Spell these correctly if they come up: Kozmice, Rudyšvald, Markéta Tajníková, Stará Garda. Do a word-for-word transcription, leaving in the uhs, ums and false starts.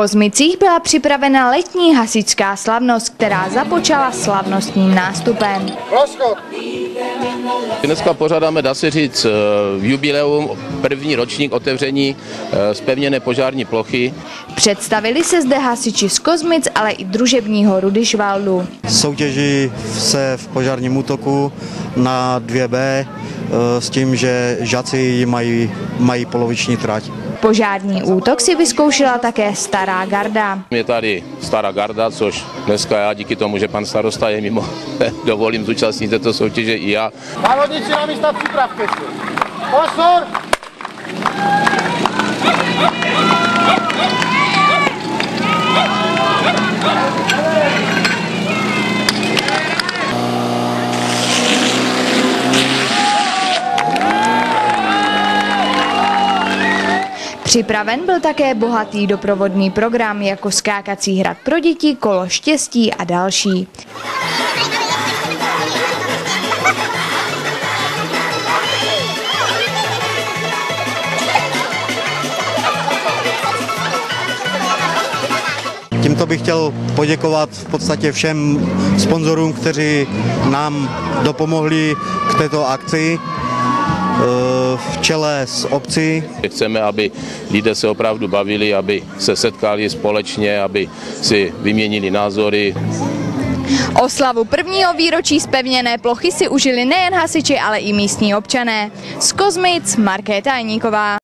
Kozmicích byla připravena letní hasičská slavnost, která započala slavnostním nástupem. Dneska pořádáme, dá se říct, jubileum, první ročník otevření zpevněné požární plochy. Představili se zde hasiči z Kozmic, ale i družebního Rudyšvaldu. Soutěží se v požárním útoku na dvě bé s tím, že žáci mají, mají poloviční trať. Požární útok si vyzkoušela také Stará garda. Je tady Stará garda, což dneska já díky tomu, že pan starosta je mimo, dovolím zúčastnit této soutěže i já. Závodníci na místa přípravky. Pozor! Připraven byl také bohatý doprovodný program jako skákací hrad pro děti, kolo štěstí a další. Tímto bych chtěl poděkovat v podstatě všem sponzorům, kteří nám dopomohli k této akci. V čele s obcí. Chceme, aby lidé se opravdu bavili, aby se setkali společně, aby si vyměnili názory. Oslavu prvního výročí zpevněné plochy si užili nejen hasiči, ale i místní občané. Z Kozmic Markéta Tajníková.